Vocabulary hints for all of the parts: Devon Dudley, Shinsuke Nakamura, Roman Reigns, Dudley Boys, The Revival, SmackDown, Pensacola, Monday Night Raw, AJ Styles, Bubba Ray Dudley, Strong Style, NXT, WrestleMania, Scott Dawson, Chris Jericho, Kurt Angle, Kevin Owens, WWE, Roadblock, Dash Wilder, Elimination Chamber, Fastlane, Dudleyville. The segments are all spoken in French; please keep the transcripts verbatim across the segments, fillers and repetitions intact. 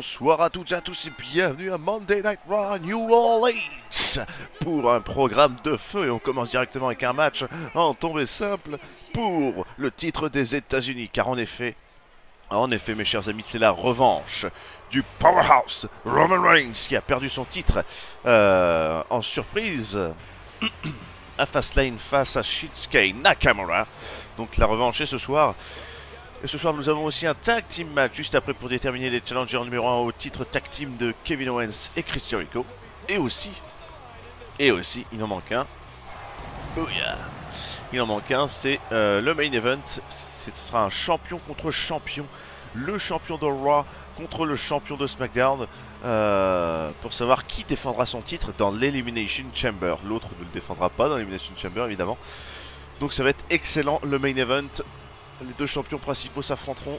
Bonsoir à toutes et à tous et bienvenue à Monday Night Raw New Orleans pour un programme de feu. Et on commence directement avec un match en tombée simple pour le titre des États-Unis. Car en effet, en effet mes chers amis, c'est la revanche du Powerhouse Roman Reigns qui a perdu son titre euh, en surprise à Fastlane face à Shinsuke Nakamura. Donc la revanche est ce soir. Et ce soir, nous avons aussi un tag team match juste après pour déterminer les challengers numéro un au titre tag team de Kevin Owens et Chris Jericho. Et aussi, et aussi, il en manque un. Oh yeah. Il en manque un, c'est euh, le main event. Ce sera un champion contre champion. Le champion de Raw contre le champion de SmackDown. Euh, pour savoir qui défendra son titre dans l'Elimination Chamber. L'autre ne le défendra pas dans l'Elimination Chamber, évidemment. Donc ça va être excellent, le main event. Les deux champions principaux s'affronteront,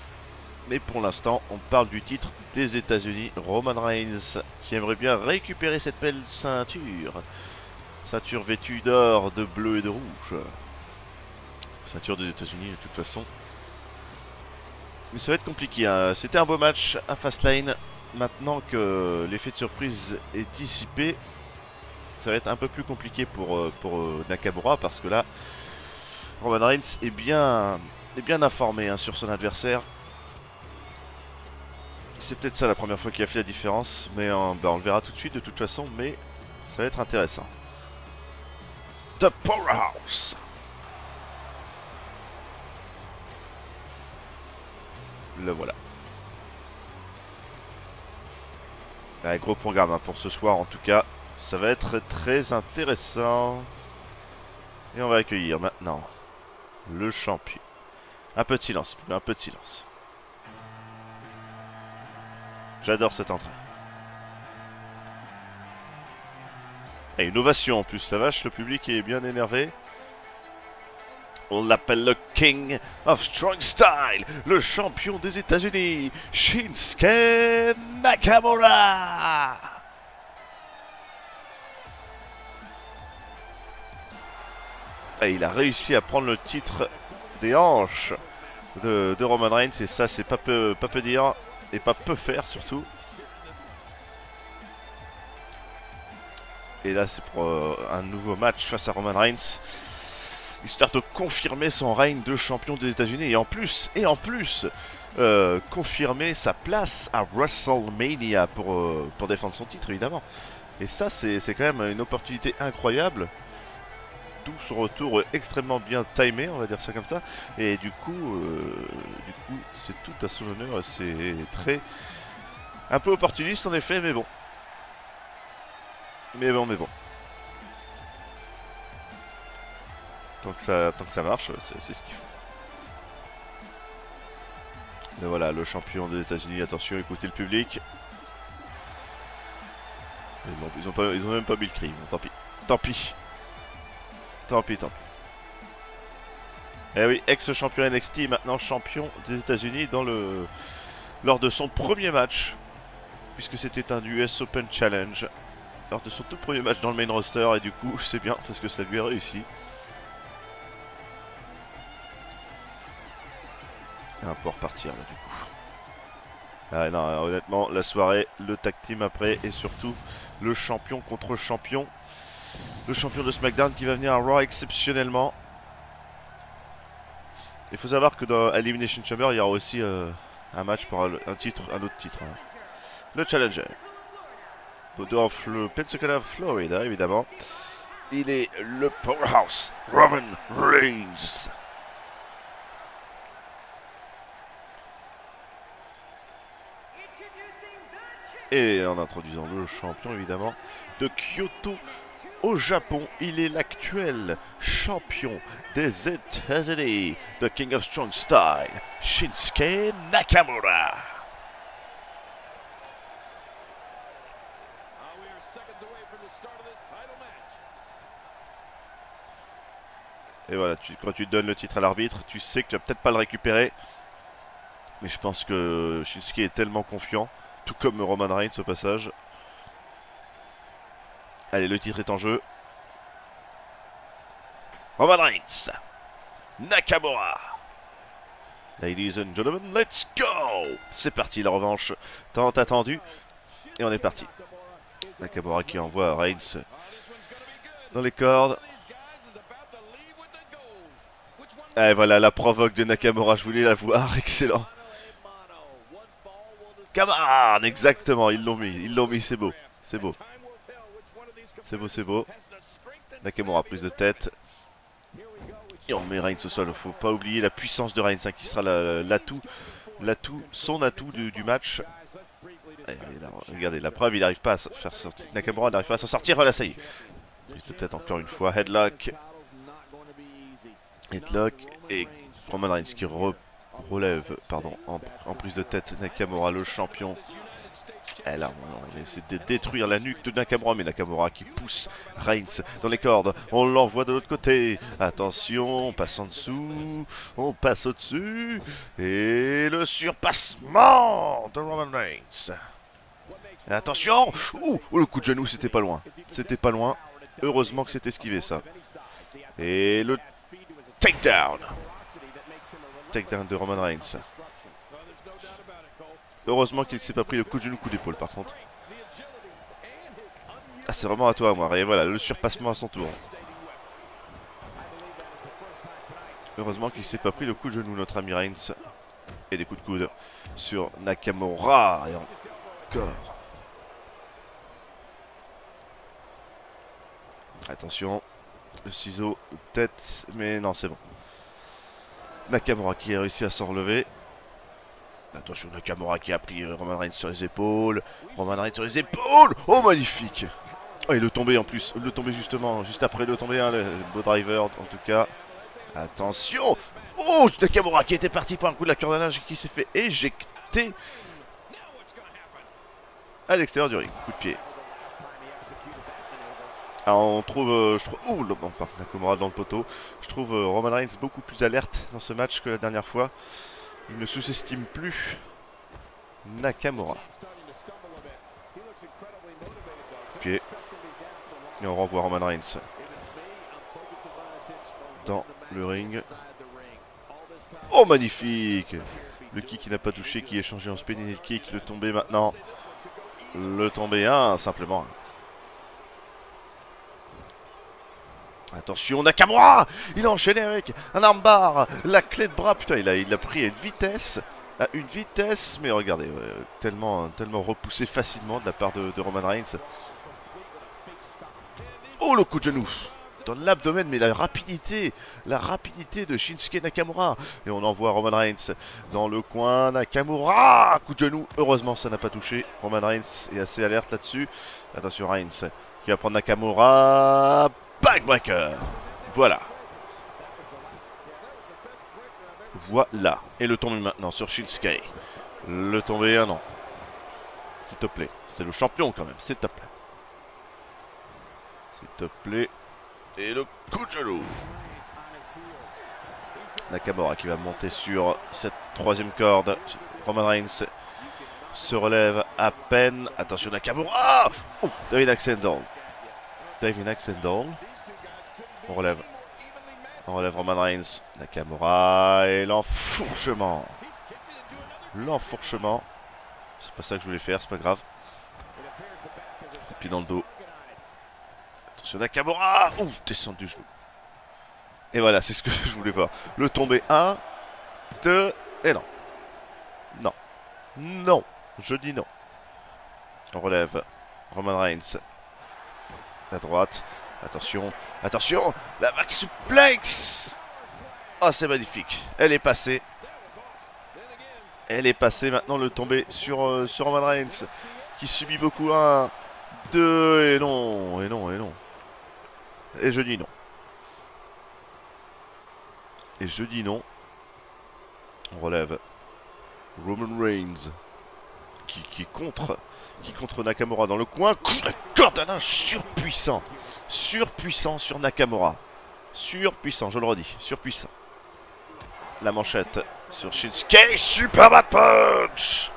mais pour l'instant, on parle du titre des États-Unis, Roman Reigns, qui aimerait bien récupérer cette belle ceinture. Ceinture vêtue d'or, de bleu et de rouge. Ceinture des États-Unis, de toute façon. Mais ça va être compliqué, hein. C'était un beau match à Fastlane. Maintenant que l'effet de surprise est dissipé, ça va être un peu plus compliqué pour, pour Nakamura, parce que là, Roman Reigns est bien... est bien informé hein, sur son adversaire. C'est peut-être ça la première fois qu'il a fait la différence. Mais hein, bah, on le verra tout de suite de toute façon. Mais ça va être intéressant. The Powerhouse. Le voilà. Un gros programme hein, pour ce soir en tout cas. Ça va être très intéressant. Et on va accueillir maintenant le champion. Un peu de silence, un peu de silence. J'adore cette entrée. Et une ovation en plus, la vache, le public est bien énervé. On l'appelle le King of Strong Style, le champion des États-Unis, Shinsuke Nakamura. Et il a réussi à prendre le titre des hanches de, de Roman Reigns, et ça c'est pas peu, pas peu dire et pas peu faire surtout. Et là c'est pour euh, un nouveau match face à Roman Reigns, histoire de confirmer son règne de champion des États-Unis et en plus et en plus euh, confirmer sa place à WrestleMania pour euh, pour défendre son titre évidemment. Et ça c'est quand même une opportunité incroyable. D'où son retour extrêmement bien timé, on va dire ça comme ça. Et du coup, euh, du coup, c'est tout à son honneur. C'est très... un peu opportuniste en effet, mais bon. Mais bon, mais bon. Tant que ça, tant que ça marche, c'est ce qu'il faut. Et voilà, le champion des États-Unis. Attention, écoutez le public. Ils ont, ils ont, pas, ils ont même pas mis le cri, bon, tant pis. Tant pis. Tant pis, tant pis. Eh oui, ex-champion N X T, maintenant champion des États-Unis dans le... lors de son premier match, puisque c'était un U S Open Challenge, lors de son tout premier match dans le main roster, et du coup, c'est bien parce que ça lui a réussi. Et on peut repartir là, du coup. Ah non, honnêtement, la soirée, le tag team après, et surtout le champion contre champion. Le champion de SmackDown qui va venir à Raw exceptionnellement. Il faut savoir que dans Elimination Chamber, il y aura aussi euh, un match pour un, un titre, un autre titre. Hein. Le Challenger. Dans le Pensacola, Florida, évidemment. Il est le Powerhouse Roman Reigns. Et en introduisant le champion, évidemment, de Kyoto. Au Japon, il est l'actuel champion des États-Unis, The King of Strong Style, Shinsuke Nakamura. Et voilà, tu, quand tu donnes le titre à l'arbitre, tu sais que tu vas peut-être pas le récupérer. Mais je pense que Shinsuke est tellement confiant, tout comme Roman Reigns au passage. Allez, le titre est en jeu. Roman Reigns, Nakamura, Ladies and gentlemen, let's go! C'est parti, la revanche tant attendue. Et on est parti. Nakamura qui envoie Reigns dans les cordes. Et voilà, la provoque de Nakamura, je voulais la voir, excellent. Come on! Exactement, ils l'ont mis, ils l'ont mis, c'est beau, c'est beau. C'est beau, c'est beau. Nakamura prise de tête. Et on met Reigns au sol, faut pas oublier la puissance de Reigns hein, qui sera l'atout, l'atout, son atout du, du match. Et là, regardez, la preuve, il n'arrive pas à faire sortir. Nakamura n'arrive pas à s'en sortir, voilà, ça y est. Prise de tête encore une fois, headlock. Headlock et Roman Reigns qui re relève pardon, en, en prise de tête Nakamura, le champion. Et là, on essaie de détruire la nuque de Nakamura, mais Nakamura qui pousse Reigns dans les cordes. On l'envoie de l'autre côté. Attention, on passe en dessous, on passe au-dessus. Et le surpassement de Roman Reigns. Et attention, ouh, oh, le coup de genou, c'était pas loin. C'était pas loin. Heureusement que c'était esquivé, ça. Et le takedown. Takedown de Roman Reigns. Heureusement qu'il ne s'est pas pris le coup de genou, coup d'épaule par contre. Ah, c'est vraiment à toi, moi. Et voilà, le surpassement à son tour. Heureusement qu'il ne s'est pas pris le coup de genou, notre ami Reigns. Et des coups de coude sur Nakamura. Et encore. Attention. Le ciseau, tête. Mais non, c'est bon. Nakamura qui a réussi à s'en relever. Attention, Nakamura qui a pris Roman Reigns sur les épaules. Roman Reigns sur les épaules. Oh, magnifique. Oh, et le tombé en plus. Le tombé justement, juste après le tombé, hein, le beau driver en tout cas. Attention. Oh, Nakamura qui était parti pour un coup de la cordonnage et qui s'est fait éjecter à l'extérieur du ring. Coup de pied. Alors on trouve, euh, je trouve, ouh, le, enfin, Nakamura dans le poteau. Je trouve euh, Roman Reigns beaucoup plus alerte dans ce match que la dernière fois. Il ne sous-estime plus Nakamura. Pied. Et on renvoie Roman Reigns dans le ring. Oh, magnifique! Le kick qui n'a pas touché, qui est changé en spinning kick. Le tombé maintenant. Le tombé un, simplement. Attention, Nakamura! Il a enchaîné avec un armbar, la clé de bras. Putain, il l'a il a pris à une vitesse. À une vitesse. Mais regardez, euh, tellement, tellement repoussé facilement de la part de, de Roman Reigns. Oh, le coup de genou dans l'abdomen, mais la rapidité, la rapidité de Shinsuke Nakamura. Et on envoie Roman Reigns dans le coin. Nakamura, coup de genou. Heureusement, ça n'a pas touché. Roman Reigns est assez alerte là-dessus. Attention, Reigns qui va prendre Nakamura. Backbreaker. Voilà. Voilà. Et le tombé maintenant sur Shinsuke. Le tombé, ah non. S'il te plaît. C'est le champion quand même. S'il te plaît. S'il te plaît. Et le coup de genou. Nakamura qui va monter sur cette troisième corde. Roman Reigns se relève à peine. Attention Nakamura. Oh, David Axendall. Diving Axe and Down. On relève. On relève Roman Reigns. Nakamura. Et l'enfourchement. L'enfourchement. C'est pas ça que je voulais faire, c'est pas grave. Puis dans le dos. Attention Nakamura. Ouh, descend du genou. Et voilà, c'est ce que je voulais voir. Le tombé un, deux. Et non. Non. Non. Je dis non. On relève Roman Reigns. À droite, attention, attention, la back suplex. Oh, c'est magnifique, elle est passée. Elle est passée, maintenant le tombé sur, euh, sur Roman Reigns, qui subit beaucoup, un, deux, et non, et non, et non. Et je dis non. Et je dis non. On relève Roman Reigns, qui, qui contre... Qui contre Nakamura dans le coin. Coup de cordonnage surpuissant. Surpuissant sur Nakamura. Surpuissant, je le redis. Surpuissant. La manchette sur Shinsuke. Superman Punch.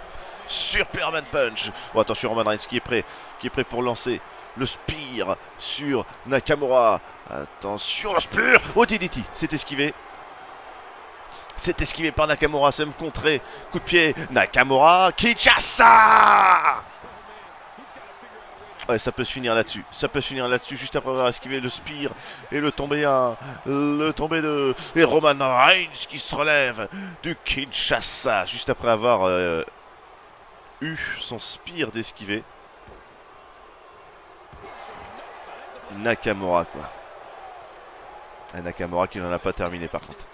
Superman Punch. Oh, attention, Roman Reigns qui est prêt. Qui est prêt pour lancer le spear sur Nakamura. Attention, le spear. Oh, D D T. C'est esquivé. C'est esquivé par Nakamura, somme contré. Coup de pied, Nakamura, Kinshasa. Ouais, ça peut se finir là-dessus, ça peut se finir là-dessus, juste après avoir esquivé le spear et le tombé à, le tombé de et Roman Reigns qui se relève du Kinshasa, juste après avoir euh, eu son spear d'esquiver. Nakamura quoi. Et Nakamura qui n'en a pas terminé par contre.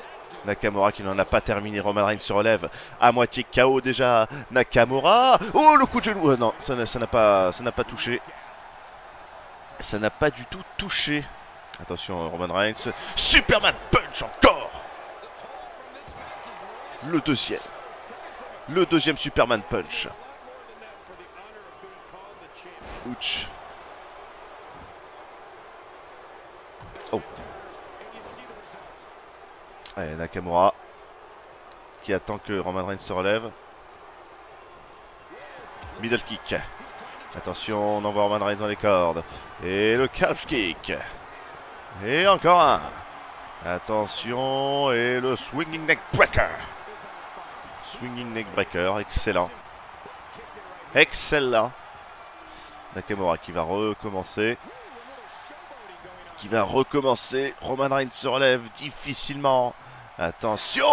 Nakamura qui n'en a pas terminé, Roman Reigns se relève à moitié K O déjà, Nakamura, oh le coup de genou, euh, non ça n'a pas, ça n'a pas touché, ça n'a pas du tout touché, attention Roman Reigns, Superman Punch encore, le deuxième, le deuxième Superman Punch, ouch, oh. Allez, Nakamura qui attend que Roman Reigns se relève. Middle kick. Attention, on envoie Roman Reigns dans les cordes. Et le calf kick. Et encore un. Attention, et le swinging neck breaker. Swinging neck breaker, excellent. Excellent. Nakamura qui va recommencer. Qui va recommencer. Roman Reigns se relève difficilement. Attention.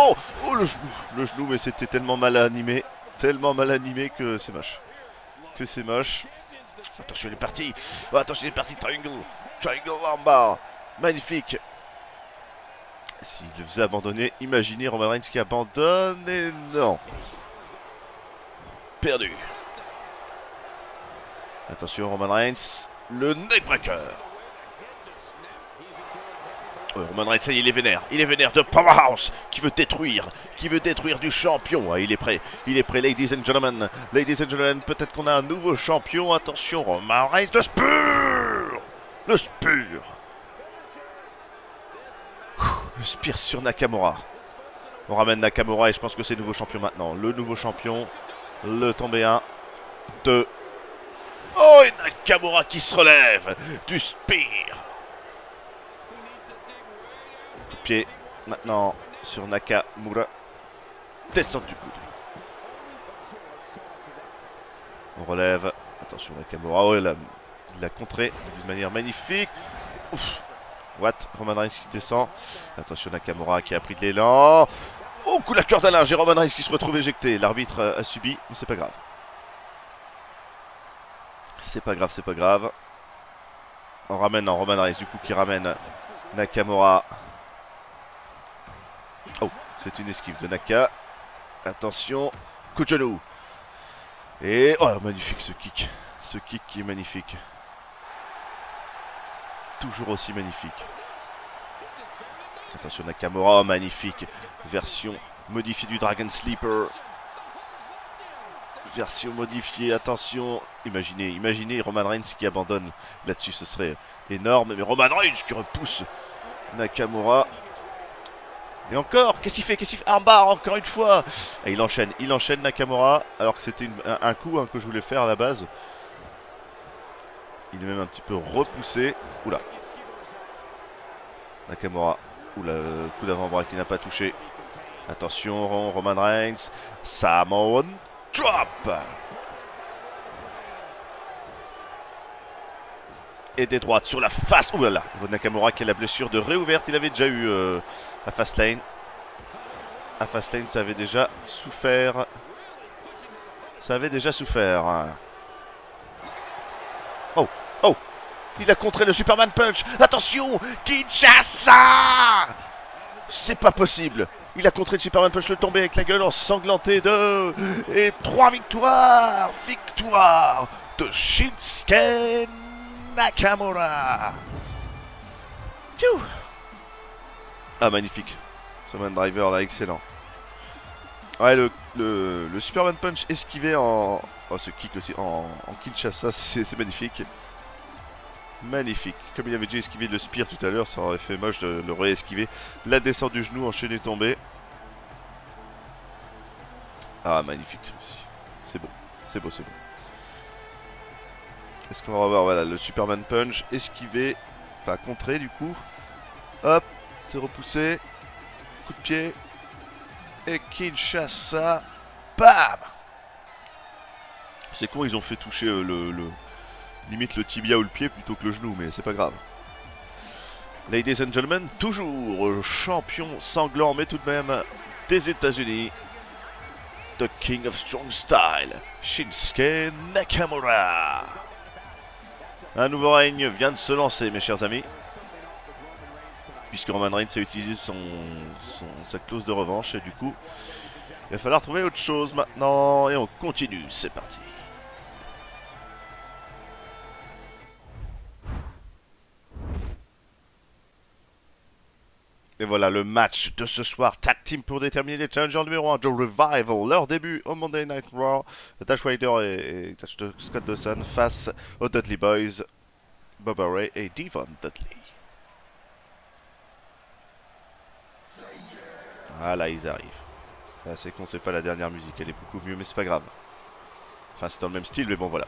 Oh le genou. Le genou, mais c'était tellement mal animé. Tellement mal animé que c'est moche. Que c'est moche. Attention, il est parti. Oh, attention, il est parti. Triangle. Triangle armbar. Magnifique. S'il le faisait abandonner, imaginez Roman Reigns qui abandonne. Et non. Perdu. Attention, Roman Reigns. Le neckbreaker. Roman Reigns, il est vénère, il est vénère de Powerhouse qui veut détruire, qui veut détruire du champion. Ah, il est prêt, il est prêt, ladies and gentlemen, ladies and gentlemen, peut-être qu'on a un nouveau champion. Attention, Roman Reigns, le Spear, le Spear, le Spear sur Nakamura. On ramène Nakamura et je pense que c'est nouveau champion maintenant. Le nouveau champion, le tombé un, deux. Oh, et Nakamura qui se relève du Spear. Pied maintenant sur Nakamura. Descente du coude. On relève. Attention Nakamura. Oh, il a, il a contré d'une manière magnifique. Ouf. What? Roman Reigns qui descend. Attention Nakamura qui a pris de l'élan. Oh, coup de la corde à linge. Et Roman Reigns qui se retrouve éjecté. L'arbitre a subi. Mais c'est pas grave. C'est pas grave, c'est pas grave. On ramène non, Roman Reigns du coup qui ramène Nakamura. Oh, c'est une esquive de Naka. Attention, coup de genou. Et oh, magnifique ce kick. Ce kick qui est magnifique. Toujours aussi magnifique. Attention Nakamura, magnifique. Version modifiée du Dragon Sleeper. Version modifiée, attention. Imaginez, imaginez Roman Reigns qui abandonne. Là-dessus, ce serait énorme. Mais Roman Reigns qui repousse Nakamura. Et encore, qu'est-ce qu'il fait, qu'est-ce qu'il fait, armbar encore une fois. Et il enchaîne, il enchaîne Nakamura. Alors que c'était un, un coup hein, que je voulais faire à la base. Il est même un petit peu repoussé. Oula. Nakamura. Oula, le coup d'avant-bras qui n'a pas touché. Attention, Roman Reigns. Samoan Drop. Et des droites sur la face. Ouh là là. Nakamura qui a la blessure de réouverte. Il avait déjà eu euh, à Fastlane. À Fastlane, ça avait déjà souffert. Ça avait déjà souffert. Oh, oh. Il a contré le Superman Punch. Attention, Kinshasa. C'est pas possible. Il a contré le Superman Punch. Le tombé avec la gueule ensanglantée de... Et trois victoires. Victoire de Shinsuke Nakamura. Pfiou. Ah magnifique. Superman Driver là, excellent. Ouais le, le, le Superman Punch esquivé en... Oh ce kick aussi en, en Kinshasa, c'est magnifique. Magnifique. Comme il avait déjà esquivé le Spear tout à l'heure, ça aurait fait moche de le ré-esquiver. La descente du genou, enchaîné tombé. Ah magnifique celui-ci. C'est beau, c'est beau, c'est beau. Est-ce qu'on va voir, voilà, le Superman Punch esquivé, enfin contré du coup. Hop, c'est repoussé. Coup de pied. et Kinshasa. Bam! C'est con, ils ont fait toucher euh, le, le... limite le tibia ou le pied plutôt que le genou, mais c'est pas grave. Ladies and gentlemen, toujours champion sanglant, mais tout de même des États-Unis. The King of Strong Style, Shinsuke Nakamura. Un nouveau règne vient de se lancer, mes chers amis. Puisque Roman Reigns a utilisé son, son, sa clause de revanche, et du coup, il va falloir trouver autre chose maintenant. Et on continue, c'est parti. Et voilà le match de ce soir, tag team pour déterminer les challengers numéro un, The Revival. Leur début au Monday Night Raw, Dash Wilder et, et Scott Dawson face aux Dudley Boys, Bubba Ray et Devon Dudley. Ah là ils arrivent. Là c'est con, c'est pas la dernière musique, elle est beaucoup mieux mais c'est pas grave. Enfin c'est dans le même style mais bon voilà.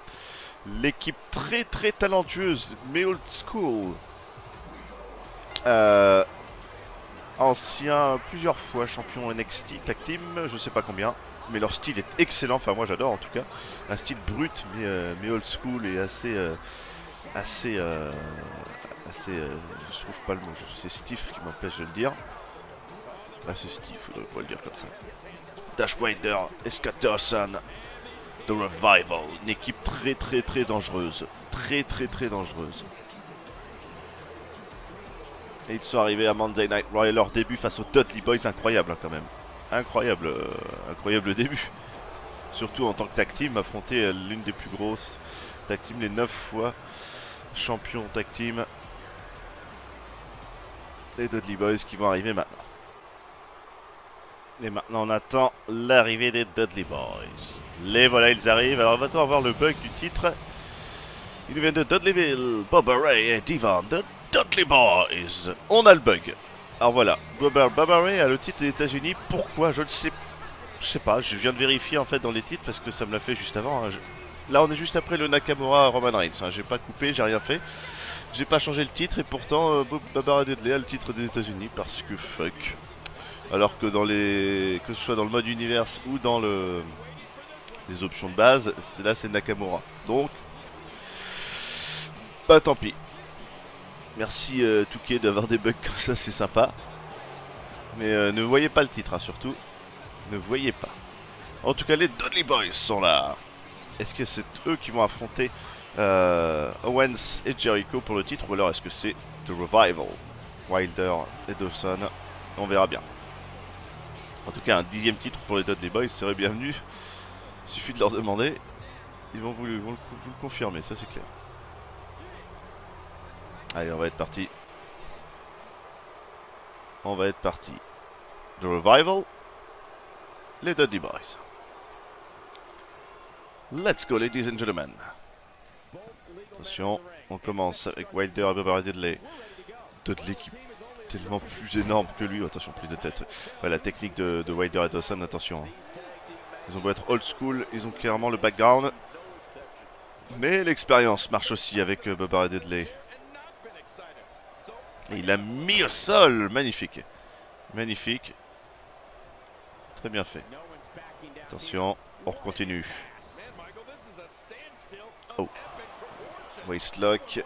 L'équipe très très talentueuse, mais old school. Euh... Ancien, plusieurs fois champion N X T, tag team, je sais pas combien, mais leur style est excellent, enfin moi j'adore en tout cas, un style brut mais, euh, mais old school et assez, euh, assez, euh, assez, euh, je trouve pas le mot, c'est stiff qui m'empêche de le dire, bah c'est stiff, on va le dire comme ça. Dash Wilder et Scott Dawson, The Revival, une équipe très très très dangereuse, très très très dangereuse. Et ils sont arrivés à Monday Night Raw et leur début face aux Dudley Boys, incroyable hein, quand même. Incroyable, euh, incroyable début. Surtout en tant que tag team, affronter euh, l'une des plus grosses tag team, les neuf fois champions tag team. Les Dudley Boys qui vont arriver maintenant. Et maintenant on attend l'arrivée des Dudley Boys. Les voilà, ils arrivent. Alors va-t-on avoir le bug du titre? Ils viennent de Dudleyville, Bubba Ray et Devon Dudley. Dudley Boys, on a le bug. Alors voilà, Bubba Ray a le titre des États-Unis. Pourquoi? Je ne sais, je sais pas. Je viens de vérifier en fait dans les titres parce que ça me l'a fait juste avant. Hein. Je... Là, on est juste après le Nakamura Roman Reigns. Hein. J'ai pas coupé, j'ai rien fait, j'ai pas changé le titre et pourtant euh, Bubba Ray Dudley a le titre des États-Unis parce que fuck. Alors que dans les, que ce soit dans le mode univers ou dans le, les options de base, là c'est Nakamura. Donc, bah tant pis. Merci euh, Touquet d'avoir des bugs comme ça, c'est sympa. Mais euh, ne voyez pas le titre, hein, surtout. Ne voyez pas. En tout cas, les Dudley Boys sont là. Est-ce que c'est eux qui vont affronter euh, Owens et Jericho pour le titre? Ou alors est-ce que c'est The Revival, Wilder et Dawson? On verra bien. En tout cas, un dixième titre pour les Dudley Boys serait bienvenu. Il suffit de leur demander. Ils vont vous, vous, vous, vous le confirmer, ça c'est clair. Allez, on va être parti. On va être parti. The Revival. Les Dudley Boys. Let's go, ladies and gentlemen. Attention, on commence avec Wilder et Bubba Ray Dudley. Dudley qui est tellement plus énorme que lui. Oh, attention, prise de tête. Ouais, la technique de, de Wilder et Dawson, attention. Ils ont beau être old school, ils ont clairement le background. Mais l'expérience marche aussi avec Bubba Ray Dudley. Et il l'a mis au sol, magnifique. Magnifique. Très bien fait. Attention, on continue. Oh. Waistlock.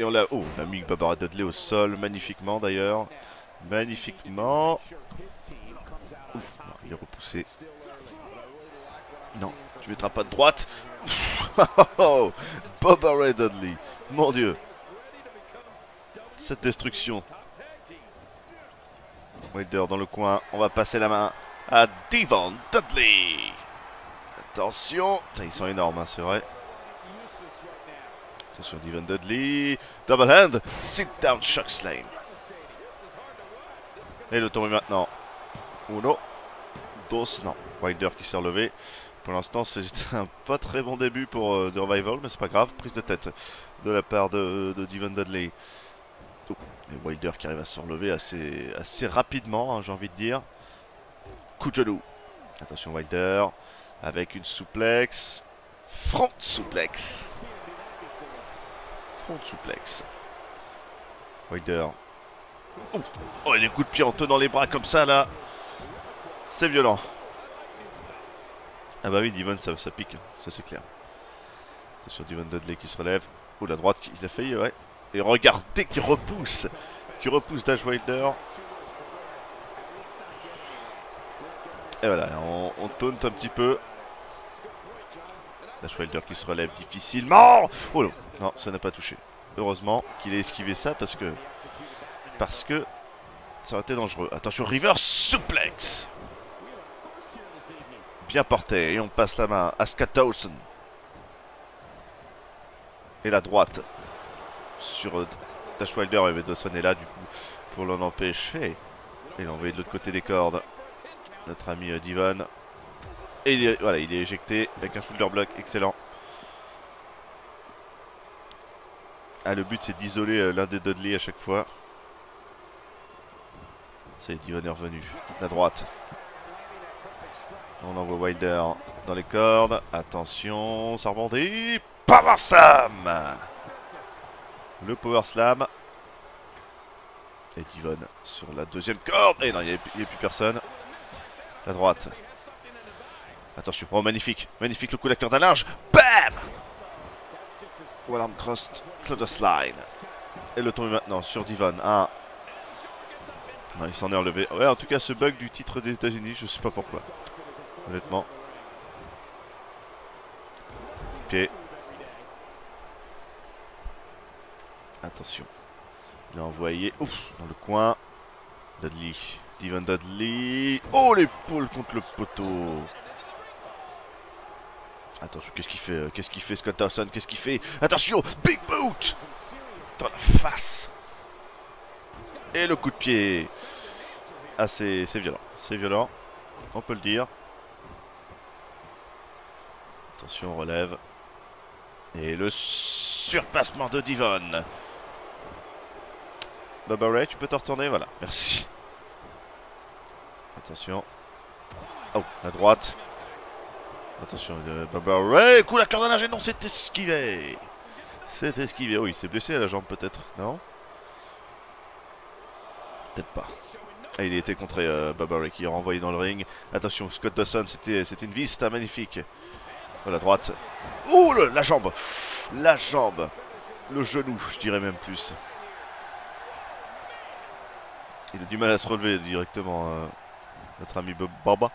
Et on l'a... Oh, on a mis Bubba Ray Dudley au sol, magnifiquement d'ailleurs. Magnifiquement. Ouh, non, il est repoussé. Non, tu mettras pas de droite. Bubba Ray Dudley, mon dieu. Cette destruction. Wilder dans le coin. On va passer la main à Devon Dudley. Attention. Putain, ils sont énormes, hein, c'est vrai. Attention, Devon Dudley. Double hand. Sit down, shock slam. Et le tombé maintenant. Uno. Dos. Non. Wilder qui s'est relevé. Pour l'instant, c'est un pas très bon début pour euh, The Revival, mais c'est pas grave. Prise de tête de la part de, de Devon Dudley. Et Wilder qui arrive à se relever assez, assez rapidement, hein, j'ai envie de dire. Coup de genou. Attention Wilder, avec une souplex. Front souplex. Front souplex. Wilder. Ouh. Oh, et les coups de pied en tenant les bras comme ça là. C'est violent. Ah bah oui, Devon, ça, ça pique, ça c'est clair. C'est sur Devon Dudley qui se relève. Ouh, la droite, il a failli, ouais. Et regardez qui repousse, qui repousse Dash Wilder. Et voilà, on, on taunte un petit peu. Dash Wilder qui se relève difficilement. Oh non, non, ça n'a pas touché. Heureusement qu'il a esquivé ça parce que parce que ça aurait été dangereux. Attention, reverse suplex. Bien porté et on passe la main à Scott Dawson. Et la droite sur Dash Wilder, et Dawson est là du coup pour l'en empêcher. Et l'envoyer de l'autre côté des cordes. Notre ami Devon. Et il est, voilà, il est éjecté avec un shoulder block, excellent. Ah, le but c'est d'isoler l'un des Dudley à chaque fois. C'est Devon est revenu. La droite. On envoie Wilder dans les cordes. Attention, ça rebondit. Power Slam. Le Power Slam. Et Devon sur la deuxième corde. Et non, il n'y a, a plus personne. La droite. Attention, oh magnifique, magnifique le coup de la corde à large. BAM. One arm cross, close line. Et le tombé maintenant sur Devon. Ah. Non, il s'en est relevé. Ouais, en tout cas, ce bug du titre des États-Unis, je sais pas pourquoi. Honnêtement. Pied. Attention. Il a envoyé. Ouf, dans le coin. Dudley. Devon Dudley. Oh, l'épaule contre le poteau. Attention, qu'est-ce qu'il fait? Qu'est-ce qu'il fait Scott Dawson? Qu'est-ce qu'il fait? Attention, big boot dans la face. Et le coup de pied. Ah, c'est violent. C'est violent, on peut le dire. Attention, on relève. Et le surpassement de Devon. Bubba Ray, tu peux te retourner? Voilà, merci. Attention. Oh, la droite. Attention, euh, Bubba Ray, coup la corde à linge, non, c'est esquivé. C'est esquivé, oui, il s'est blessé à la jambe peut-être, non? Peut-être pas. Ah, il a été contré, euh, Bubba Ray qui est renvoyé dans le ring. Attention, Scott Dawson, c'était une vista magnifique. Oh, la droite. Oh, le, la jambe. La jambe. Le genou, je dirais même plus. Il a du mal à se relever directement, euh, notre ami Bubba.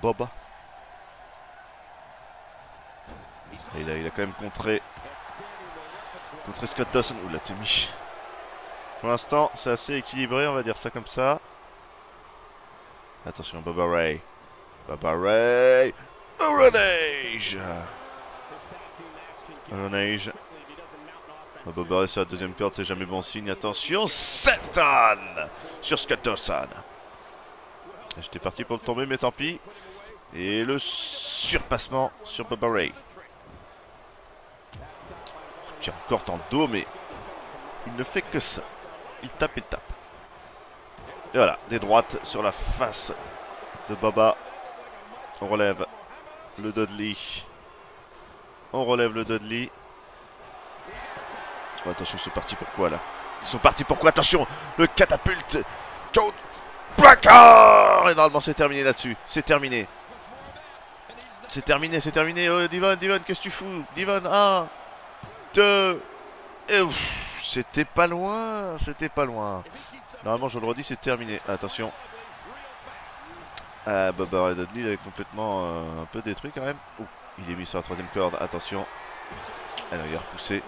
Bubba. Il a, il a quand même contré Contré Scott Dawson. Ouh, la témi. Pour l'instant c'est assez équilibré, on va dire ça comme ça. Attention, Bubba Ray. Bubba Ray. Uranage. Uranage. Bubba Ray sur la deuxième corde, c'est jamais bon signe. Attention, Satan sur Scott Dawson. J'étais parti pour le tomber, mais tant pis. Et le surpassement sur Bubba Ray. Qui est encore dans le dos, mais il ne fait que ça. Il tape et tape. Et voilà, des droites sur la face de Bubba. On relève le Dudley. On relève le Dudley. Oh, attention, ils sont partis pour quoi là? Ils sont partis pour quoi? Attention, le catapulte contre. Placard. Et normalement c'est terminé là-dessus. C'est terminé. C'est terminé, c'est terminé. Oh, Devon, Devon, qu'est-ce que tu fous? Devon, un, deux. Et c'était pas loin. C'était pas loin. Normalement je le redis, c'est terminé. Attention. Ah, Bubba Ray Dudley, il est complètement euh, un peu détruit quand même. Ouh, il est mis sur la troisième corde. Attention. Alors il est repoussé.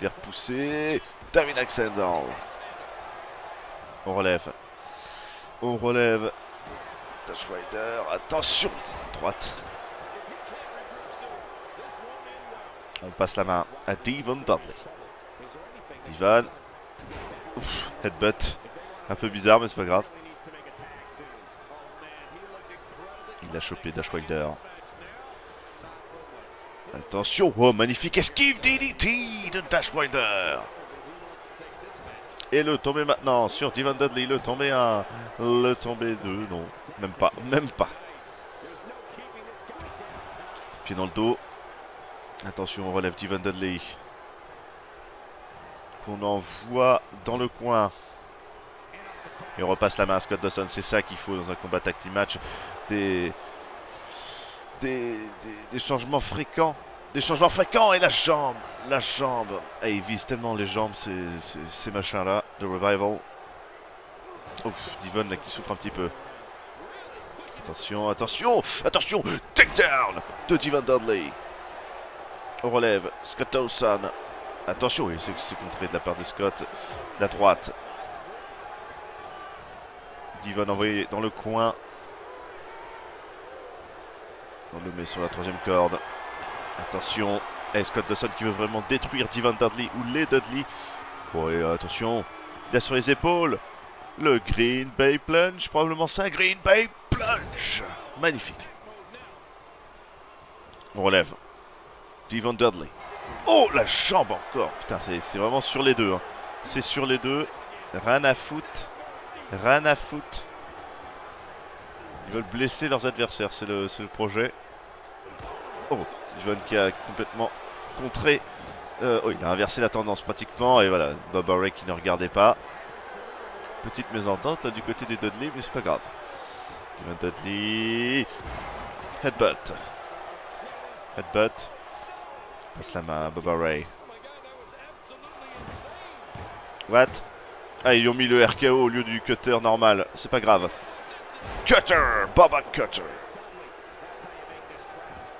Il est repoussé. David Alexander. On relève. On relève Dash Wilder, attention, droite. On passe la main à Devon Dudley. Devon. Ouf, headbutt. Un peu bizarre, mais c'est pas grave. Il a chopé Dash Wilder. Attention, oh magnifique esquive D D T de Dash Wilder. Et le tombé maintenant sur Devon Dudley, le tombé un, le tombé deux, non, même pas, même pas. Pied dans le dos. Attention, on relève Devon Dudley. Qu'on envoie dans le coin. Et on repasse la main à Scott Dawson. C'est ça qu'il faut dans un combat tag team match. Des... Des, des, des changements fréquents. Des changements fréquents. Et la jambe. La jambe. Et ils visent tellement les jambes, ces, ces, ces machins-là. The Revival. Ouf, Devon là qui souffre un petit peu. Attention, attention, attention. Takedown de Devon Dudley. On relève. Scott Dawson. Attention, il sait que c'est contré de la part de Scott. La droite. Devon envoyé dans le coin. On le met sur la troisième corde. Attention. Et Scott Dawson qui veut vraiment détruire Devon Dudley ou les Dudley. Oh, et attention. Il a sur les épaules le Green Bay Plunge. Probablement ça. Green Bay Plunge. Magnifique. On relève. Devon Dudley. Oh, la jambe encore. Putain, c'est vraiment sur les deux. Hein. C'est sur les deux. Rien à foutre. Rien à foutre. Ils veulent blesser leurs adversaires. C'est le, le projet. Oh, Devon qui a complètement contré. Euh, oh, il a inversé la tendance pratiquement. Et voilà, Bubba Ray qui ne regardait pas. Petite mésentente là du côté des Dudley, mais c'est pas grave. Devon Dudley. Headbutt. Headbutt. Passe la main à Bubba Ray. What? Ah, ils ont mis le R K O au lieu du cutter normal. C'est pas grave. Cutter! Bubba Cutter!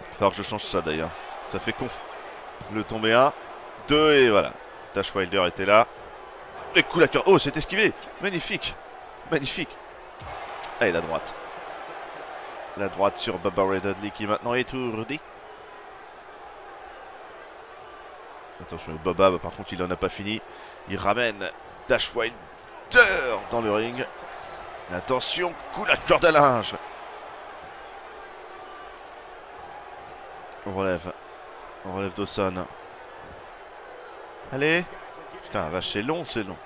Il va falloir que je change ça d'ailleurs. Ça fait con. Le tombé un, deux et voilà. Dash Wilder était là. Et coup la cœur. Oh, c'est esquivé! Magnifique! Magnifique! Allez, la droite. La droite sur Bubba Ray Dudley qui est maintenant étourdi. Attention, Bubba, bah, par contre, il n'en a pas fini. Il ramène Dash Wilder dans le ring. Attention, coup la corde à linge. On relève. On relève Dawson. Allez. Putain, vache, c'est long, c'est long.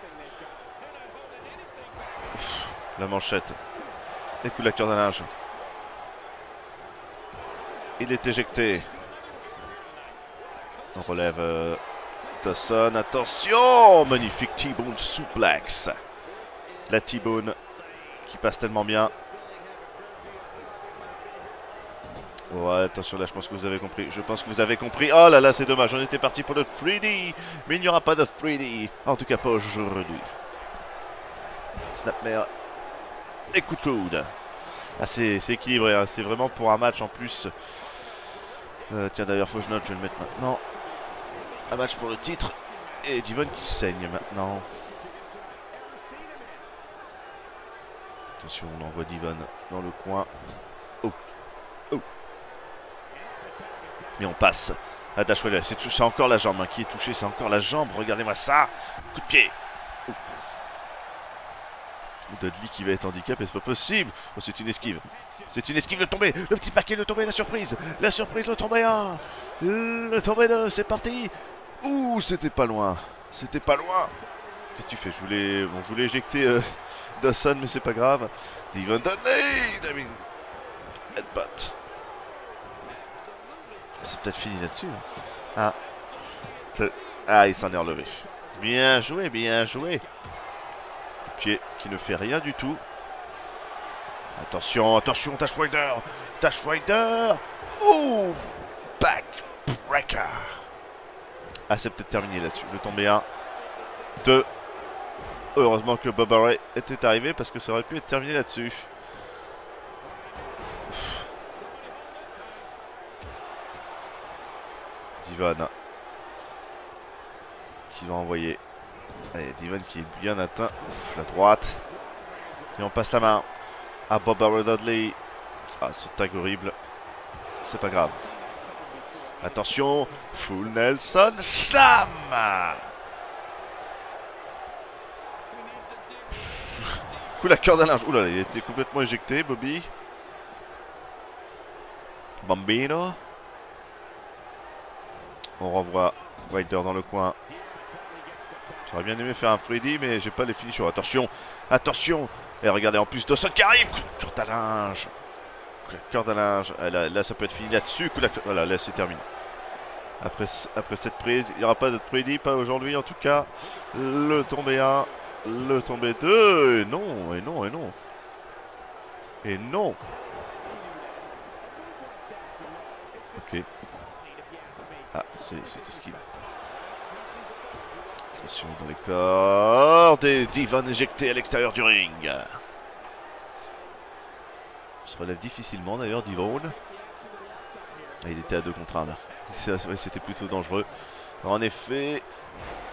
Ouf, la manchette. Et coup la corde à linge. Il est éjecté. On relève euh, Dawson, attention. Magnifique T-Bone Suplex. La T-Bone qui passe tellement bien. Ouais, attention là, je pense que vous avez compris. Je pense que vous avez compris. Oh là là, c'est dommage, on était parti pour le trois D. Mais il n'y aura pas de trois D. En tout cas pas aujourd'hui. Snapmare. Et coup de coude. Ah, c'est équilibré, hein. C'est vraiment pour un match en plus. Euh, tiens d'ailleurs, faut que je note, je vais le mettre maintenant. Un match pour le titre. Et Devon qui saigne maintenant. Attention, on envoie Devon dans le coin. Oh. Oh. Et on passe à Dash Wilder. C'est encore la jambe hein, qui est touchée. C'est encore la jambe. Regardez-moi ça. Coup de pied. Oh. Dudley qui va être handicapé, c'est pas possible. Oh, c'est une esquive. C'est une esquive, le tombé. Le petit paquet, le tombé, la surprise. La surprise, le tombé un. Le tombé deux, c'est parti. Ouh, c'était pas loin. C'était pas loin. Qu'est-ce que tu fais? Je voulais bon, je voulais éjecter euh, Dawson, mais c'est pas grave. Devon Dudley, Damien. Headbutt. C'est peut-être fini là-dessus. Hein. Ah. Ah, il s'en est relevé. Bien joué, bien joué. Pied qui ne fait rien du tout. Attention, attention, Dash Wilder. Dash Wilder. Ouh, backbreaker. Ah, c'est peut-être terminé là-dessus. Le tombé un, deux. Heureusement que Bubba Ray était arrivé parce que ça aurait pu être terminé là-dessus. Devon qui va envoyer. Allez, Devon qui est bien atteint. Ouf, la droite. Et on passe la main à Bubba Ray Dudley. Ah, ce tag horrible. C'est pas grave. Attention. Full Nelson Slam. Coup la corde à linge. Oulala, il a été complètement éjecté, Bobby. Bambino. On renvoie Wilder dans le coin. J'aurais bien aimé faire un Freddy, mais j'ai pas les finitions. Attention, attention. Et regardez, en plus, Dawson qui arrive. Corde à linge. Corde à linge. Ah, là, là, ça peut être fini là-dessus. Voilà, là, c'est terminé. Après, après cette prise, il n'y aura pas de Freddy, pas aujourd'hui en tout cas. Le tombé un. le tomber deux. Et non, et non, et non. Et non. Ok. Ah, c'est esquive. Attention dans les cordes. Et Devon éjecté à l'extérieur du ring. Il se relève difficilement d'ailleurs, Devon. Ah, il était à deux contre un là. C'était plutôt dangereux. En effet,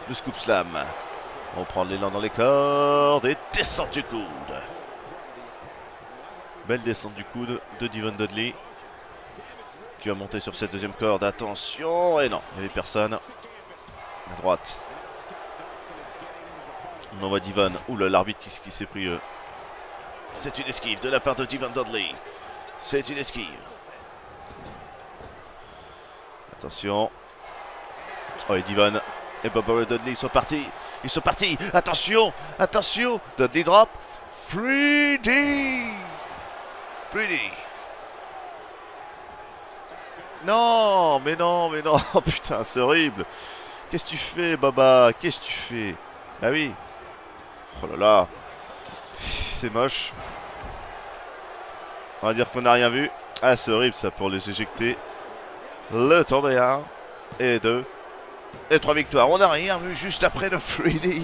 le scoop slam. On prend l'élan dans les cordes et descend du coude. Belle descente du coude de Devon Dudley, qui va monter sur cette deuxième corde. Attention, et non, il n'y avait personne. À droite. On envoie Devon. Oula, l'arbitre qui, qui s'est pris. Euh... C'est une esquive de la part de Devon Dudley. C'est une esquive. Attention. Oh, et Devon et Bubba Ray Dudley, ils sont partis. Ils sont partis. Attention, attention. Dudley drop. three D. three D. Non, mais non, mais non. Putain, c'est horrible. Qu'est-ce que tu fais, Baba? Qu'est-ce que tu fais? Ah oui. Oh là là. C'est moche. On va dire qu'on n'a rien vu. Ah, c'est horrible ça pour les éjecter. Le tombé un. Et deux. Et trois victoires. On n'a rien vu juste après le three D.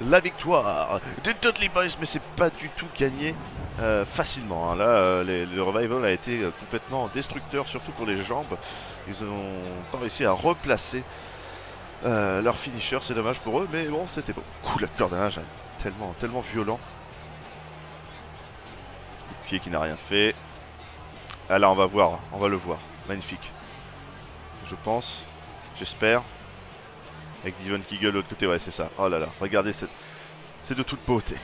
La victoire de Dudley Boys, mais c'est pas du tout gagné euh, facilement. Hein. Là, euh, les, le Revival a été euh, complètement destructeur, surtout pour les jambes. Ils n'ont pas réussi à replacer euh, leur finisher. C'est dommage pour eux, mais bon, c'était beau. Coup la cordage, tellement, tellement violent. Le pied qui n'a rien fait. Ah là, on va voir, on va le voir. Magnifique. Je pense, j'espère. Avec Devon qui gueule de l'autre côté, ouais c'est ça. Oh là là, regardez, c'est de toute beauté.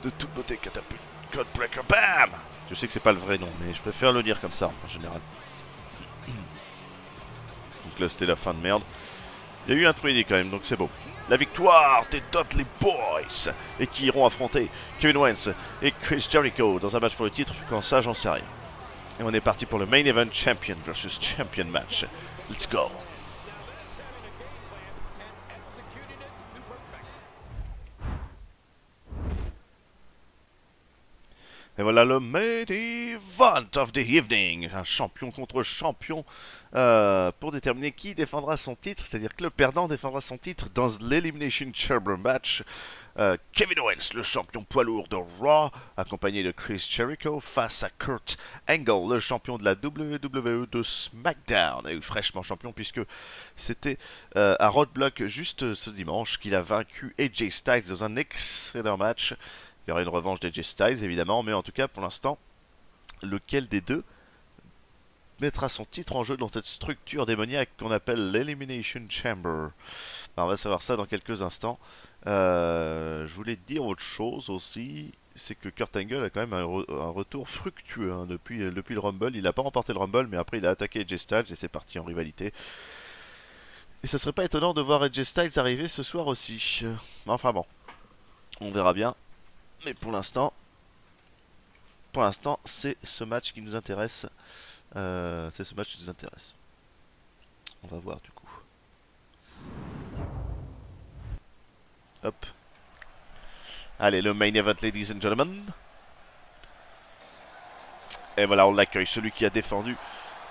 De toute beauté, catapulte, codebreaker, bam. Je sais que c'est pas le vrai nom, mais je préfère le dire comme ça, en général. Donc là, c'était la fin de merde. Il y a eu un three D quand même, donc c'est beau. La victoire des Dudley Boys, et qui iront affronter Kevin Owens et Chris Jericho dans un match pour le titre, quand ça, j'en sais rien. Et on est parti pour le Main Event Champion versus Champion match. Let's go. Et voilà le main event of the evening. Un champion contre champion euh, pour déterminer qui défendra son titre. C'est-à-dire que le perdant défendra son titre dans l'Elimination Chamber match. Euh, Kevin Owens, le champion poids lourd de Raw, accompagné de Chris Jericho, face à Kurt Angle, le champion de la W W E de SmackDown. Et fraîchement champion puisque c'était euh, à Roadblock juste ce dimanche qu'il a vaincu A J Styles dans un excellent match. Il y aura une revanche d'A J Styles évidemment, mais en tout cas pour l'instant, lequel des deux mettra son titre en jeu dans cette structure démoniaque qu'on appelle l'Elimination Chamber. Alors, on va savoir ça dans quelques instants. Euh, je voulais dire autre chose aussi, c'est que Kurt Angle a quand même un, re un retour fructueux hein, depuis, euh, depuis le Rumble. Il n'a pas remporté le Rumble, mais après il a attaqué A J Styles et c'est parti en rivalité. Et ça serait pas étonnant de voir A J Styles arriver ce soir aussi. Euh, enfin bon, on verra bien. Mais pour l'instant, pour l'instant, c'est ce match qui nous intéresse. Euh, c'est ce match qui nous intéresse. On va voir du coup. Hop. Allez, le main event, ladies and gentlemen. Et voilà, on l'accueille. Celui qui a défendu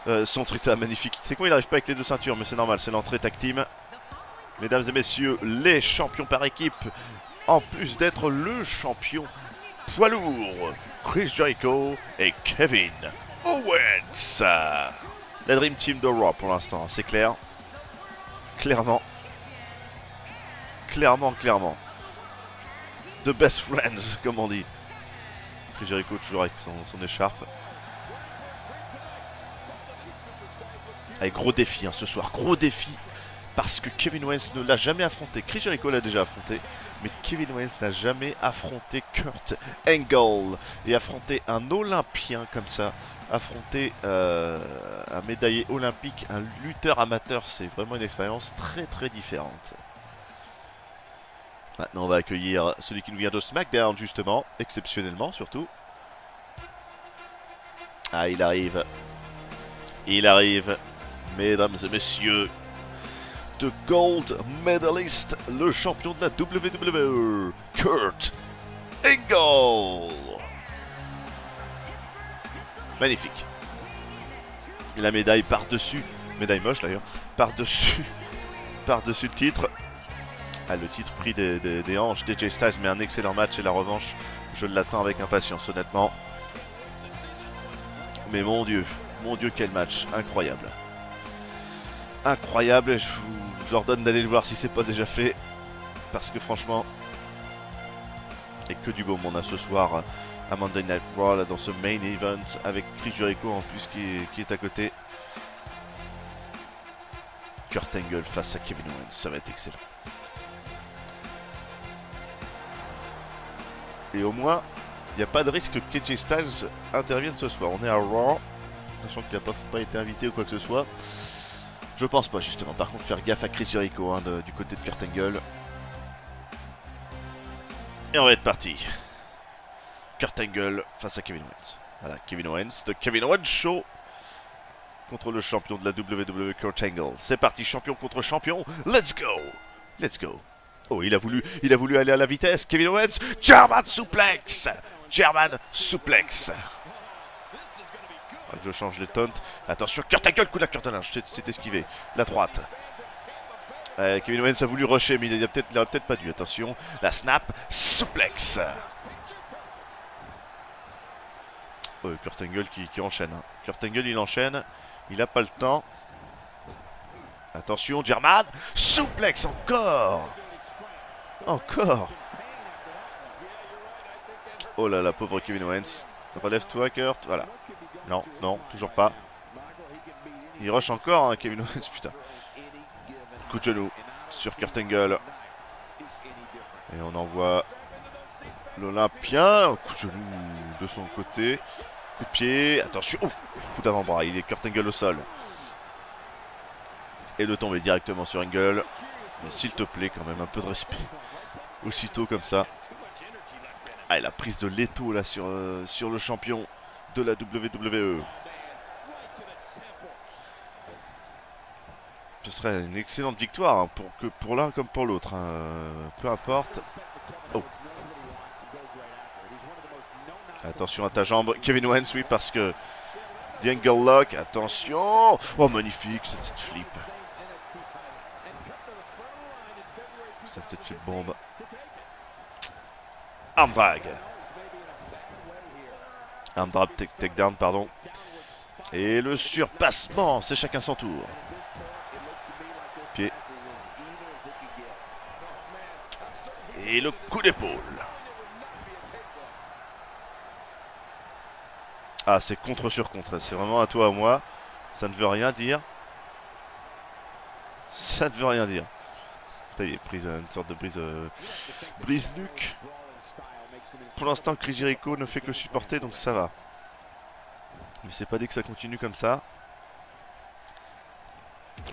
euh, son trita magnifique. C'est quoi, il n'arrive pas avec les deux ceintures, mais c'est normal. C'est l'entrée tag team. Mesdames et messieurs, les champions par équipe. En plus d'être le champion poids lourd, Chris Jericho et Kevin Owens. La Dream Team de Raw pour l'instant, c'est clair. Clairement. Clairement, clairement. The best friends, comme on dit. Chris Jericho toujours avec son, son écharpe. Avec gros défi hein, ce soir, gros défi. Parce que Kevin Owens ne l'a jamais affronté. Chris Jericho l'a déjà affronté. Mais Kevin Owens n'a jamais affronté Kurt Angle. Et affronter un Olympien comme ça, affronter euh, un médaillé olympique, un lutteur amateur, c'est vraiment une expérience très très différente. Maintenant on va accueillir celui qui nous vient de SmackDown justement, exceptionnellement surtout. Ah, il arrive. Il arrive, mesdames et messieurs. De Gold Medalist, le champion de la W W E, Kurt Angle. Magnifique. Et la médaille par-dessus, médaille moche d'ailleurs, par-dessus, par-dessus le titre. Ah, le titre pris des, des, des hanches. A J Styles met un excellent match et la revanche, je l'attends avec impatience, honnêtement. Mais mon Dieu, mon Dieu, quel match, incroyable. Incroyable, et je vous ordonne d'aller le voir si c'est pas déjà fait. Parce que franchement, et que du beau monde à ce soir à Monday Night Raw, là, dans ce main event avec Chris Jericho en plus qui est, qui est à côté. Kurt Angle face à Kevin Owens, ça va être excellent. Et au moins, il n'y a pas de risque que A J Styles intervienne ce soir. On est à Raw, sachant qu'il n'a pas, pas été invité ou quoi que ce soit. Je pense pas justement, par contre faire gaffe à Chris Jericho hein, de, du côté de Kurt Angle. Et on va être parti. Kurt Angle face à Kevin Owens. Voilà, Kevin Owens, de Kevin Owens Show contre le champion de la W W E, Kurt Angle. C'est parti, champion contre champion. Let's go. Let's go. Oh, il a voulu, il a voulu aller à la vitesse. Kevin Owens, German Suplex. German Suplex. Je change les taunts. Attention, Kurt Angle, coup de la curtelinge. C'est esquivé. La droite. Euh, Kevin Owens a voulu rusher, mais il n'a peut-être peut pas dû. Attention, la snap, suplex. Oh, Kurt Angle qui, qui enchaîne. Hein. Kurt Angle, il enchaîne. Il n'a pas le temps. Attention, German. Suplex encore. Encore. Oh là là, pauvre Kevin Owens. Relève-toi, Kurt. Voilà. Non, non, toujours pas. Il rush encore, hein, Kevin Owens, putain. Coup de genou sur Kurt Angle. Et on envoie l'Olympien. Coup de genou de son côté. Coup de pied. Attention. Oh, coup d'avant-bras. Il est Kurt Angle au sol. Et de tomber directement sur Angle. Mais s'il te plaît, quand même, un peu de respect. Aussitôt comme ça. Ah, et la prise de l'étau là sur, euh, sur le champion de la W W E. Ce serait une excellente victoire hein, pour que pour l'un comme pour l'autre. Hein. Peu importe. Oh. Attention à ta jambe, Kevin Owens, oui, parce que The Angle Lock, attention. Oh, magnifique, cette, cette flip. Cette, cette flip bombe. Arm drag. Arm drag, takedown, pardon. Et le surpassement, c'est chacun son tour. Pied. Et le coup d'épaule. Ah, c'est contre sur contre. C'est vraiment à toi, à moi. Ça ne veut rien dire. Ça ne veut rien dire. Ça y est, prise, une sorte de brise, euh, brise nuque. Pour l'instant, Chris Jericho ne fait que supporter, donc ça va. Mais c'est pas dit que ça continue comme ça.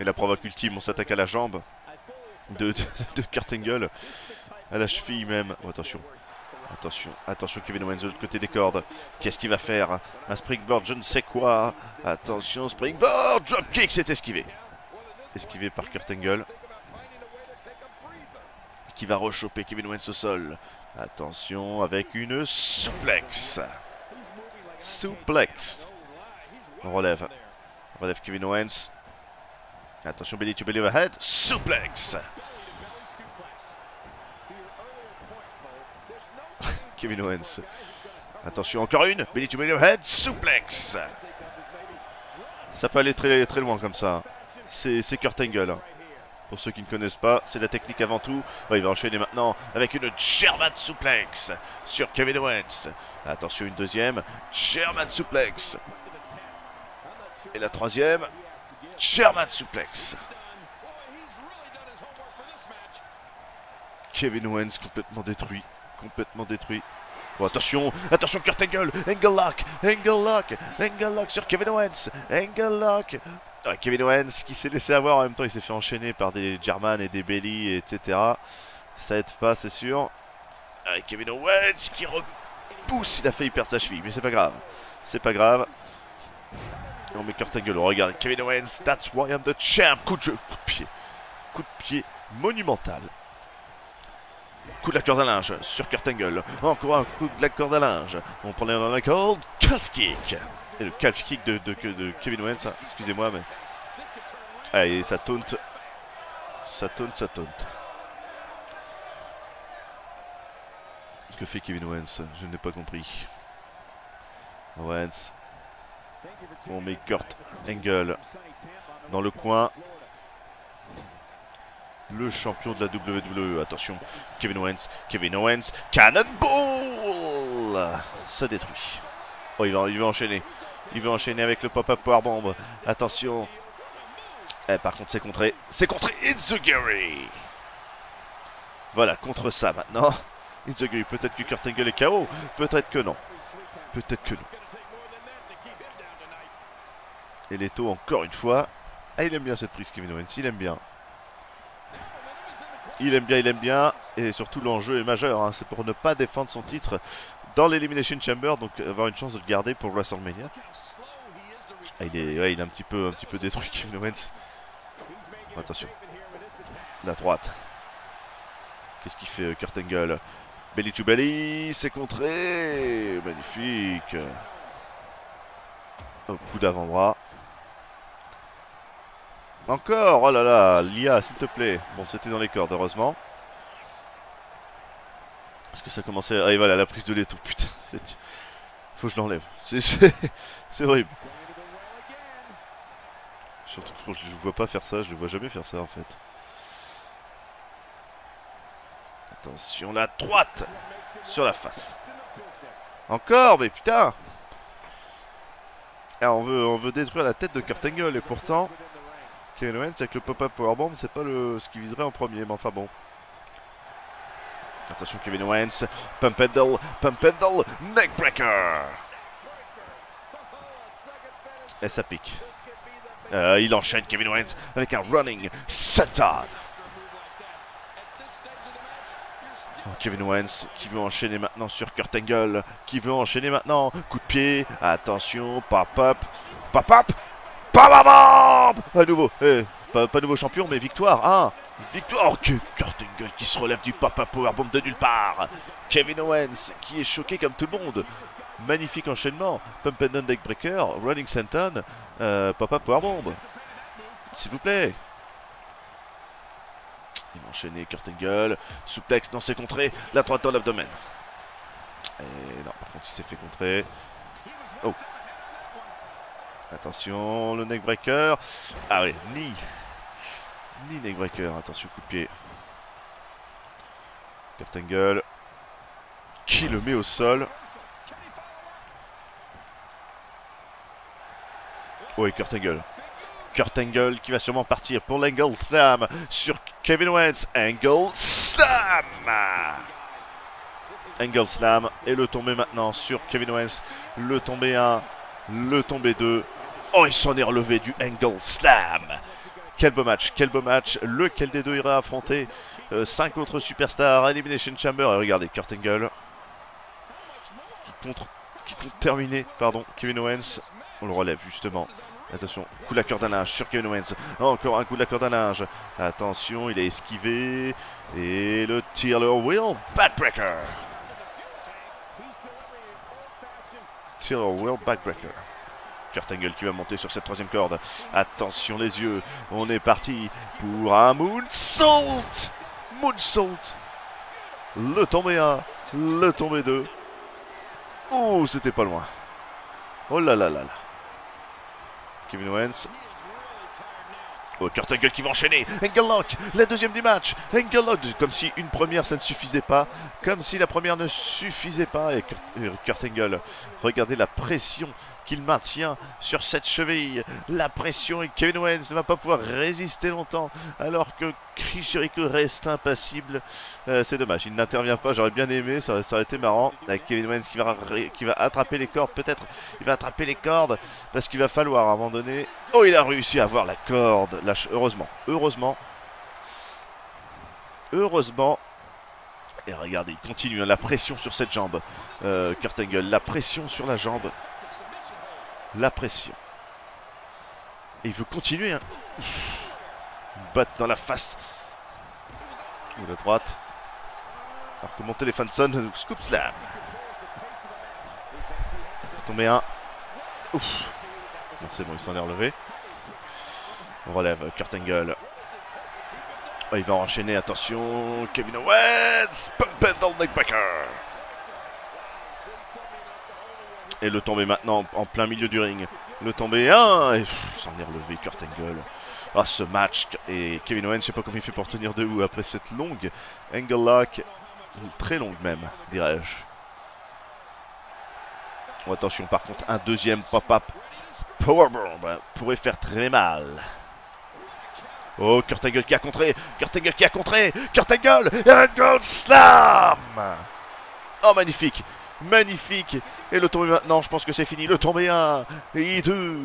Et la provoque ultime, on s'attaque à la jambe de, de, de Kurt Angle, à la cheville même. Oh, attention, attention, attention, Kevin Owens de l'autre côté des cordes. Qu'est-ce qu'il va faire? Un springboard, je ne sais quoi. Attention, springboard, dropkick, c'est esquivé. Esquivé par Kurt Angle. Qui va rechoper Kevin Owens au sol. Attention, avec une suplex. Suplex. On relève. On relève Kevin Owens. Attention, belly to belly overhead. Suplex. Kevin Owens. Attention, encore une. Belly to belly overhead. Suplex. Ça peut aller très, très loin comme ça. C'est Kurt Angle. Pour ceux qui ne connaissent pas, c'est la technique avant tout. Oh, il va enchaîner maintenant avec une German Suplex sur Kevin Owens. Attention, une deuxième. German Suplex. Et la troisième. German Suplex. Kevin Owens complètement détruit. Complètement détruit. Oh, attention, attention Kurt Angle. Angle Lock, Angle Lock, Angle Lock sur Kevin Owens. Angle Lock. Ah, Kevin Owens qui s'est laissé avoir en même temps, il s'est fait enchaîner par des German et des Belly, et cetera. Ça aide pas, c'est sûr. Ah, Kevin Owens qui repousse, il a failli perdre sa cheville, mais c'est pas grave. C'est pas grave. Non mais Kurt Angle, regarde, Kevin Owens, that's why I'm the champ. Coup de jeu, coup de pied. Coup de pied monumental. coup de la corde à linge sur Kurt Angle. Encore un coup de la corde à linge. On prend un record. Calf kick. Et le calf kick de, de, de, de Kevin Owens. Excusez-moi, mais. Allez, ça taunte. Ça taunte, ça taunte. Que fait Kevin Owens? Je n'ai pas compris. Owens. On met Kurt Angle dans le coin. Le champion de la W W E. Attention, Kevin Owens. Kevin Owens. Cannonball! Ça détruit. Oh, il va, il va enchaîner. Il va enchaîner avec le pop-up powerbomb. Attention. Eh, par contre, c'est contré. C'est contré. Enzuguri. Voilà, contre ça maintenant. Enzuguri. Peut-être que Kurt Angle est K O. Peut-être que non. Peut-être que non. Et Leto encore une fois. Ah, il aime bien cette prise, Kevin Owens. Il aime bien. Il aime bien, il aime bien. Et surtout, l'enjeu est majeur. Hein. C'est pour ne pas défendre son titre dans l'Elimination Chamber. Donc, avoir une chance de le garder pour WrestleMania. Ah, il est, ouais, il est un petit peu, un petit peu détruit, Kevin Owens. Oh, attention. La droite. Qu'est-ce qu'il fait, euh, Kurt Angle? Belly to belly. C'est contré. Magnifique. Au coup d'avant-bras. Encore, oh là là, l'I A, s'il te plaît. Bon, c'était dans les cordes, heureusement. Est-ce que ça commençait à... Ah, et voilà, la prise de l'étau, putain. Faut que je l'enlève. C'est horrible. Surtout que je ne vois pas faire ça, je le vois jamais faire ça, en fait. Attention, la droite sur la face. Encore, mais putain. Ah, on veut, on veut détruire la tête de Kurt Angle, et pourtant... Kevin Owens avec le pop-up powerbomb, c'est pas le, ce qui viserait en premier, mais enfin bon. Attention Kevin Owens, pump handle, pump handle, neckbreaker. Et ça pique. Euh, il enchaîne Kevin Owens avec un running satan. Oh, Kevin Owens qui veut enchaîner maintenant sur Kurt Angle, qui veut enchaîner maintenant. Coup de pied, attention, pop-up, pop-up. Pas nouveau, eh, pas, pas nouveau champion, mais victoire, hein. Victoire, oh, que Kurt Angle qui se relève du papa powerbomb de nulle part. Kevin Owens qui est choqué comme tout le monde. Magnifique enchaînement. Pump and Down Deckbreaker, Running Senton, euh, papa powerbomb. S'il vous plaît. Il va enchaîner Kurt Angle. Souplex dans ses contrées. La droite dans l'abdomen. Et non, par contre, il s'est fait contrer. Oh. Attention, le neckbreaker. Ah oui, ni. Ni neckbreaker. Attention, coup de pied. Kurt Angle. Qui le met au sol. Oh, et Kurt Angle. Kurt Angle qui va sûrement partir pour l'Angle Slam sur Kevin Owens. Angle Slam. Angle Slam. Et le tombé maintenant sur Kevin Owens. Le tombé un. Le tombé deux. Oh, il s'en est relevé du Angle Slam. Quel beau match, quel beau match. Lequel des deux ira affronter euh, cinq autres superstars, Elimination Chamber. Et regardez, Kurt Angle qui compte, qui compte terminer, pardon, Kevin Owens. On le relève, justement. Attention, coup de la corde à linge sur Kevin Owens. Encore un coup de la corde à linge. Attention, il a esquivé. Et le tir, le wheel backbreaker. Tier World Backbreaker. Kurt Angle qui va monter sur cette troisième corde. Attention les yeux. On est parti pour un moonsault. Moonsault. Le tombé un. Le tombé deux. Oh, c'était pas loin. Oh là là là là. Kevin Owens. Oh, Kurt Angle qui va enchaîner. Angle Lock, la deuxième du match. Angle Lock, comme si une première ça ne suffisait pas. Comme si la première ne suffisait pas. Et Kurt, euh, Kurt Angle, regardez la pression qu'il maintient sur cette cheville. La pression, et Kevin Owens ne va pas pouvoir résister longtemps. Alors que Chris Jericho reste impassible. Euh, C'est dommage, il n'intervient pas. J'aurais bien aimé, ça, ça aurait été marrant. Avec Kevin Owens qui va, qui va attraper les cordes. Peut-être il va attraper les cordes. Parce qu'il va falloir à un moment donné... Oh, il a réussi à avoir la corde. Lâche. Heureusement. Heureusement. Heureusement. Et regardez, il continue. Hein, la pression sur cette jambe. Euh, Kurt Angle. La pression sur la jambe. La pression. Et il veut continuer. Hein. Batte dans la face. Ou la droite. Alors que mon téléphone sonne, scoop slam. Tomber un. Ouf. Non, c'est bon, il s'en est relevé. On relève Kurt Angle. Oh, il va enchaîner, attention. Kevin Owens. Pump and all neckbreaker. Et le tomber maintenant en plein milieu du ring. Le tomber un. Et s'en est relevé Kurt Angle. Ah, ce match. Et Kevin Owens, je sais pas comment il fait pour tenir debout après cette longue angle lock. Très longue même, dirais-je. Oh, attention, par contre, un deuxième pop-up powerbomb pourrait faire très mal. Oh, Kurt Angle qui a contré. Kurt Angle qui a contré. Kurt Angle. Angle slam. Oh, magnifique. Magnifique. Et le tombé maintenant, je pense que c'est fini. Le tombé un et deux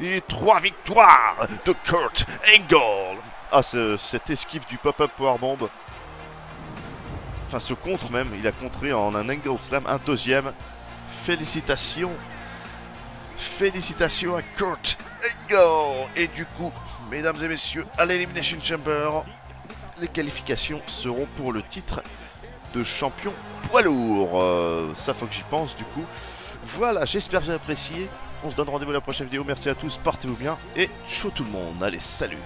et trois victoires de Kurt Angle. Ah, ce, cette esquive du pop-up powerbomb. Enfin, ce contre même. Il a contré en un angle slam. Un deuxième. Félicitations. Félicitations à Kurt Angle. Et du coup, mesdames et messieurs, à l'Elimination Chamber, les qualifications seront pour le titre de champion poids lourd. Euh, ça faut que j'y pense du coup. Voilà, j'espère que vous avez apprécié. On se donne rendez-vous à la prochaine vidéo. Merci à tous, portez-vous bien et ciao tout le monde. Allez, salut.